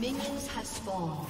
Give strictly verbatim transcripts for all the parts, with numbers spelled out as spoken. Minions have spawned.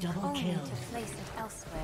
Double kill. Only to place it elsewhere.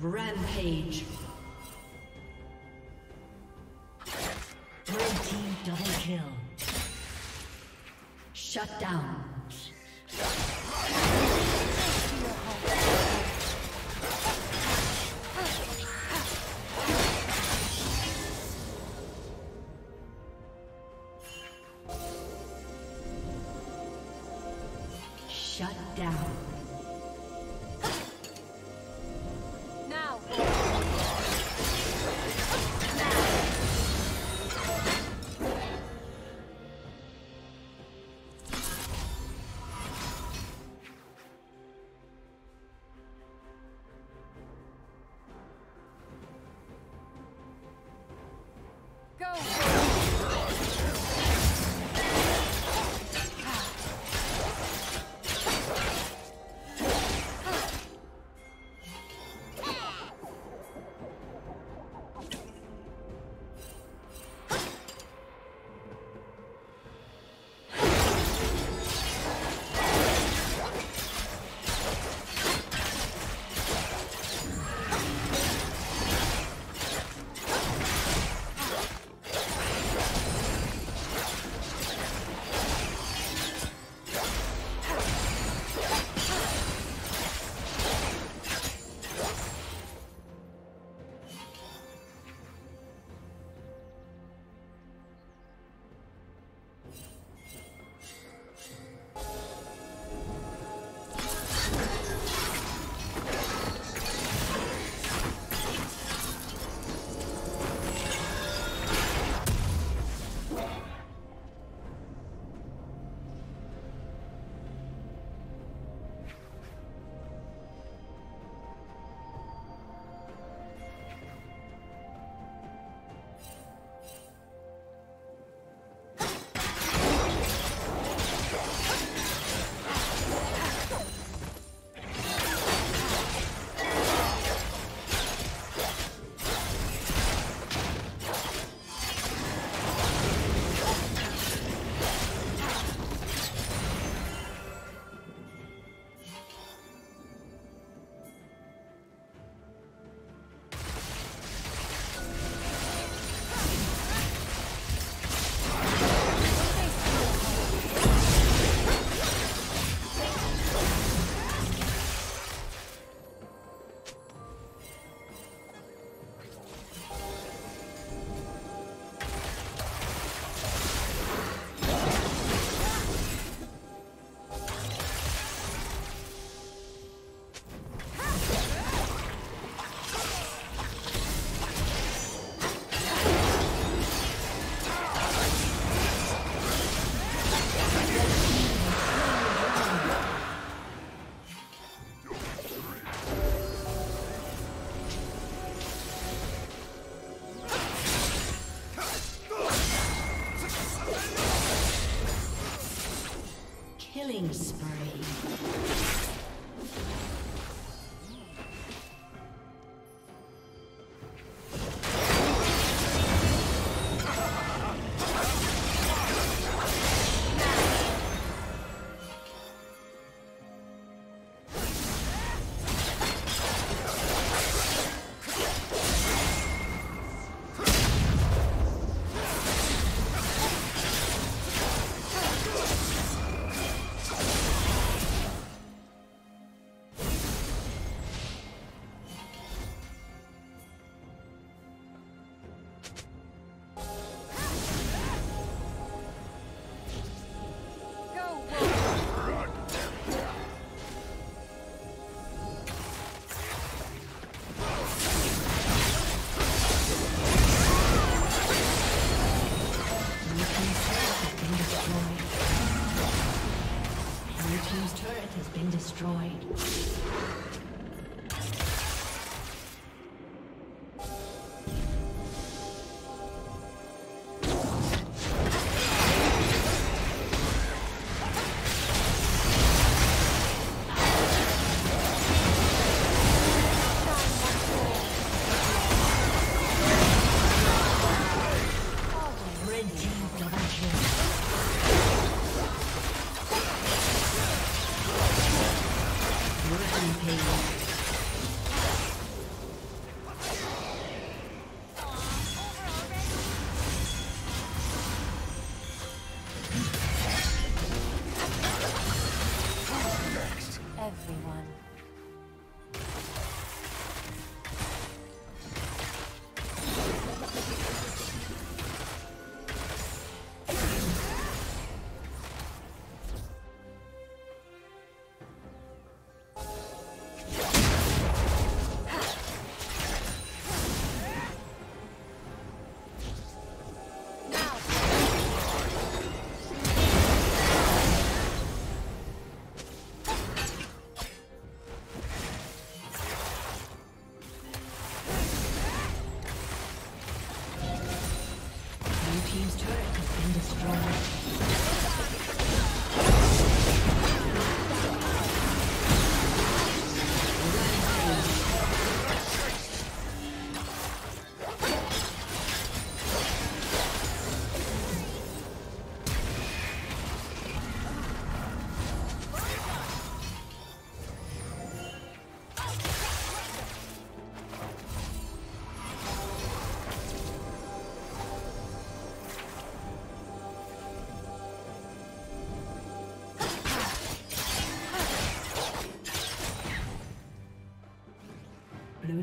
Rampage. Red team double kill. Shut down. Shut down. Killing spree. has been destroyed. Blue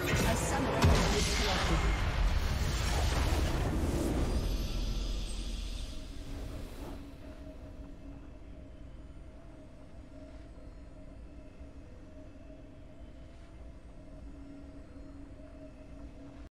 A summoner has disconnected.